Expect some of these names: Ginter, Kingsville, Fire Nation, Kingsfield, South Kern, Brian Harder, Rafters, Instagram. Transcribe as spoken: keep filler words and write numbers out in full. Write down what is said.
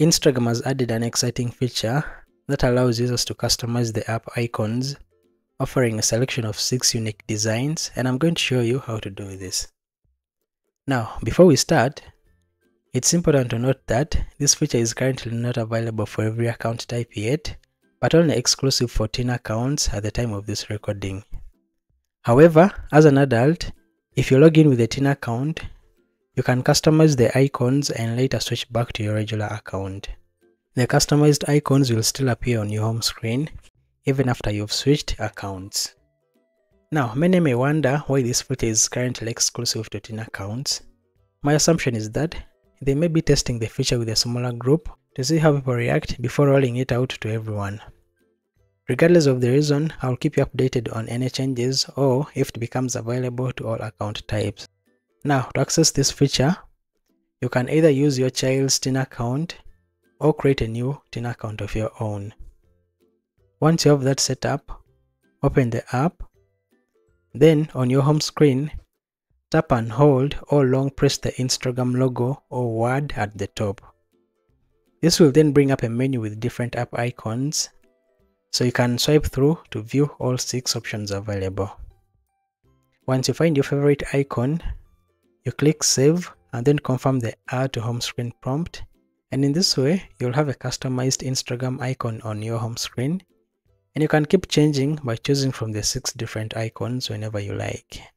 Instagram has added an exciting feature that allows users to customize the app icons, offering a selection of six unique designs, and I'm going to show you how to do this. Now, before we start, it's important to note that this feature is currently not available for every account type yet, but only exclusive for teen accounts at the time of this recording. However, as an adult, if you log in with a teen account, you can customize the icons and later switch back to your regular account. The customized icons will still appear on your home screen, even after you've switched accounts. Now, many may wonder why this feature is currently exclusive to teen accounts. My assumption is that they may be testing the feature with a smaller group to see how people react before rolling it out to everyone. Regardless of the reason, I'll keep you updated on any changes or if it becomes available to all account types. Now, to access this feature, you can either use your child's teen account or create a new teen account of your own. Once you have that set up, open the app. Then, on your home screen, tap and hold or long press the Instagram logo or word at the top. This will then bring up a menu with different app icons, so you can swipe through to view all six options available. Once you find your favorite icon, you click save and then confirm the add to home screen prompt, and in this way you'll have a customized Instagram icon on your home screen, and you can keep changing by choosing from the six different icons whenever you like.